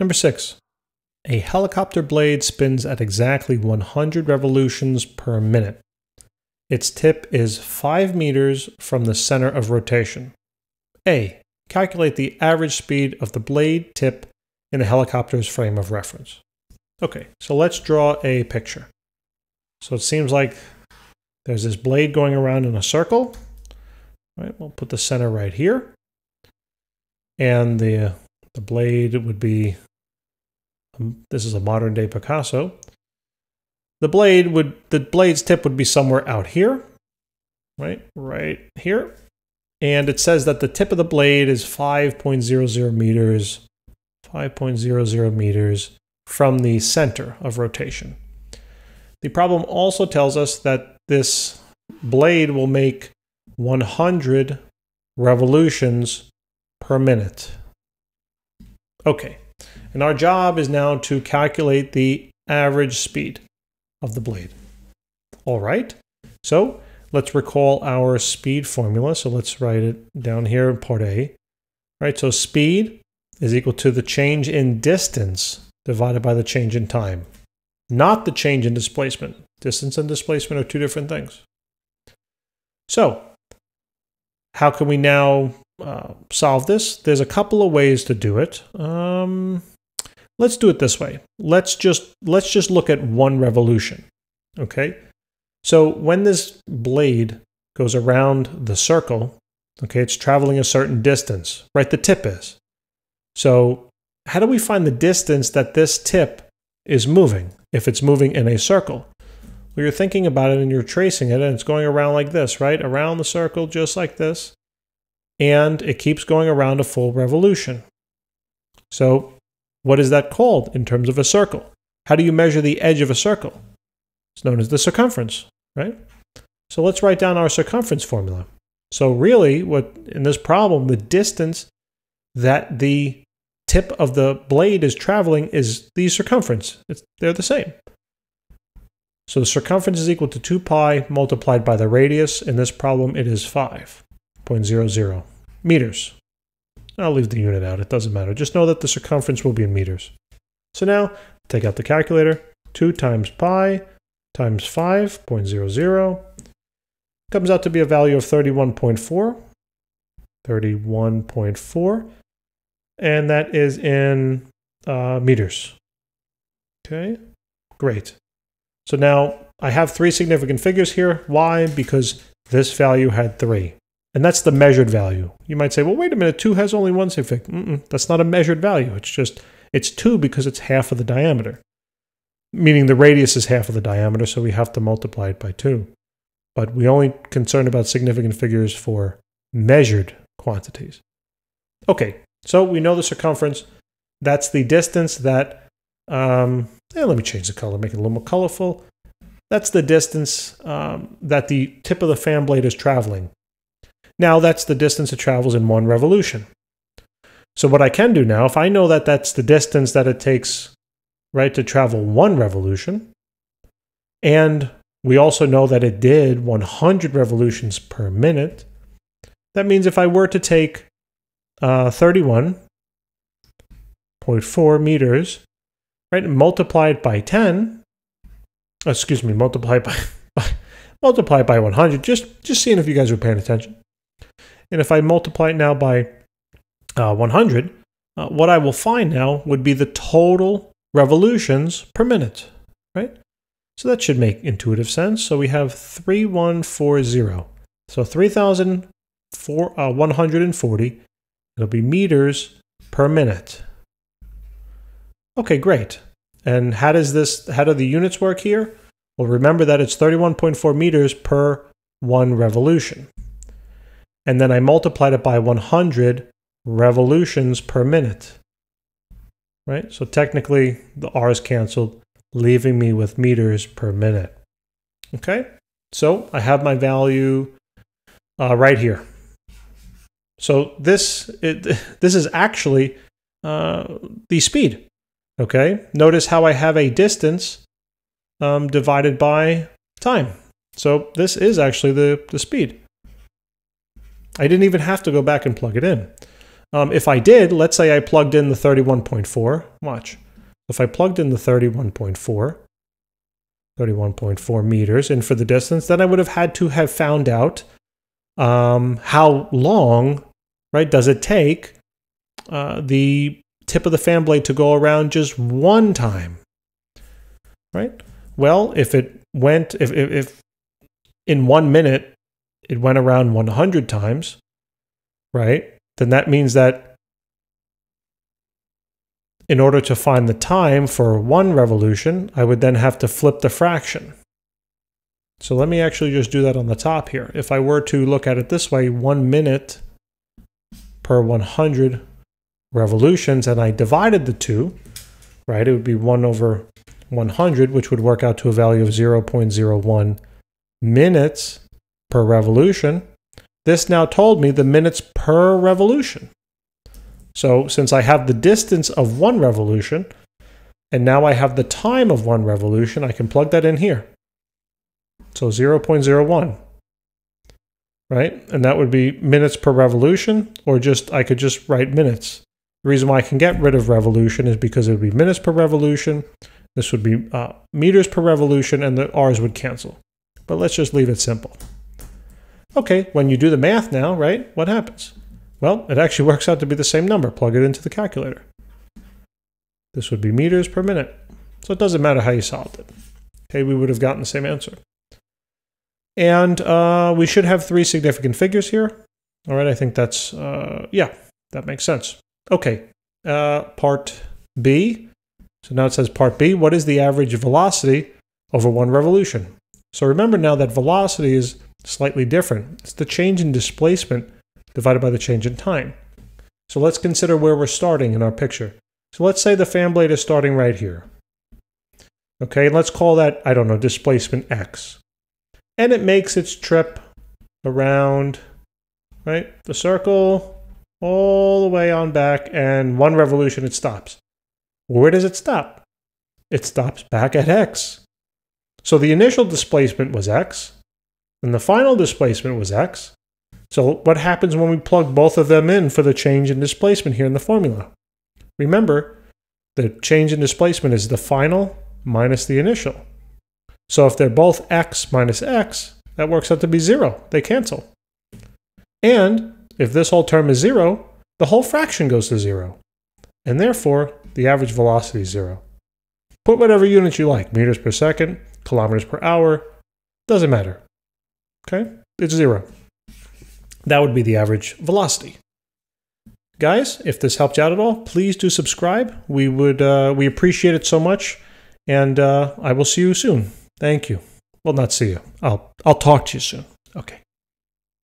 Number 6. A helicopter blade spins at exactly 100 revolutions per minute. Its tip is 5 meters from the center of rotation. A. Calculate the average speed of the blade tip in the helicopter's frame of reference. Okay, so let's draw a picture. So it seems like there's this blade going around in a circle. All right, we'll put the center right here. And the blade would be, this is a modern day Picasso. The blade's tip would be somewhere out here, right here. And it says that the tip of the blade is 5.00 meters from the center of rotation. The problem also tells us that this blade will make 100 revolutions per minute. Okay, and our job is now to calculate the average speed of the blade. All right, so let's recall our speed formula. So let's write it down here in part A. All right, so speed is equal to the change in distance divided by the change in time, not the change in displacement. Distance and displacement are two different things. So how can we now solve this? There's a couple of ways to do it. Let's do it this way. Let's just look at one revolution. Okay. So when this blade goes around the circle, okay, it's traveling a certain distance, right? The tip is. So how do we find the distance that this tip is moving if it's moving in a circle? Well, you're thinking about it and you're tracing it and it's going around like this, right? Around the circle just like this. And it keeps going around a full revolution. So what is that called in terms of a circle? How do you measure the edge of a circle? It's known as the circumference, right? So let's write down our circumference formula. So really, what in this problem, the distance that the tip of the blade is traveling is the circumference. They're the same. So the circumference is equal to 2 pi multiplied by the radius. In this problem, it is 5.00 meters. I'll leave the unit out, it doesn't matter. Just know that the circumference will be in meters. So now, take out the calculator. 2 times pi times 5.00 comes out to be a value of 31.4. 31.4. And that is in meters. Okay, great. So now, I have 3 significant figures here. Why? Because this value had 3. And that's the measured value. You might say, well, wait a minute, 2 has only 1 significant. That's not a measured value. It's 2 because it's half of the diameter. Meaning the radius is half of the diameter, so we have to multiply it by 2. But we only concerned about significant figures for measured quantities. Okay, so we know the circumference. That's the distance that, let me change the color, make it a little more colorful. That's the distance that the tip of the fan blade is traveling. Now that's the distance it travels in one revolution. So what I can do now, if I know that that's the distance that it takes, right, to travel one revolution, and we also know that it did 100 revolutions per minute, that means if I were to take 31.4 meters, right, and multiply it by 10, excuse me, multiply it by 100, just seeing if you guys were paying attention. And if I multiply it now by 100, what I will find now would be the total revolutions per minute, right? So that should make intuitive sense. So we have 3140. So 3,140, it'll be meters per minute. Okay, great. And how do the units work here? Well, remember that it's 31.4 meters per 1 revolution. And then I multiplied it by 100 revolutions per minute, right? So technically, the R is canceled, leaving me with meters per minute, okay? So I have my value right here. So this is actually the speed, okay? Notice how I have a distance divided by time. So this is actually the speed. I didn't even have to go back and plug it in. If I did, let's say I plugged in the 31.4, watch. If I plugged in the 31.4 meters in for the distance, then I would have had to have found out how long, right, does it take the tip of the fan blade to go around just one time, right? Well, if it went, if in 1 minute it went around 100 times, right, then that means that in order to find the time for one revolution, I would then have to flip the fraction. So let me actually just do that on the top here. If I were to look at it this way, 1 minute per 100 revolutions, and I divided the two, right, it would be 1 over 100, which would work out to a value of 0.01 minutes per revolution. This now told me the minutes per revolution. So since I have the distance of one revolution, and now I have the time of one revolution, I can plug that in here. So 0.01, right? And that would be minutes per revolution, or just, I could just write minutes. The reason why I can get rid of revolution is because it would be minutes per revolution, this would be meters per revolution, and the R's would cancel. But let's just leave it simple. Okay, when you do the math now, right, what happens? Well, it actually works out to be the same number. Plug it into the calculator. This would be meters per minute. So it doesn't matter how you solved it. Okay, we would have gotten the same answer. And we should have three significant figures here. All right, I think that's, yeah, that makes sense. Okay, part B. So now it says part B, what is the average velocity over one revolution? So remember now that velocity is slightly different. It's the change in displacement divided by the change in time. So let's consider where we're starting in our picture. So let's say the fan blade is starting right here. Okay, let's call that, I don't know, displacement X. And it makes its trip around, right, the circle all the way on back, and one revolution it stops. Where does it stop? It stops back at X. So the initial displacement was X, and the final displacement was X. So what happens when we plug both of them in for the change in displacement here in the formula? Remember, the change in displacement is the final minus the initial. So if they're both x minus x, that works out to be 0. They cancel. And if this whole term is 0, the whole fraction goes to 0. And therefore, the average velocity is 0. Put whatever units you like, meters per second, kilometers per hour, doesn't matter. Okay? It's 0. That would be the average velocity. Guys, if this helped you out at all, please do subscribe. We appreciate it so much, and I will see you soon. Thank you. Well, not see you. I'll talk to you soon. Okay.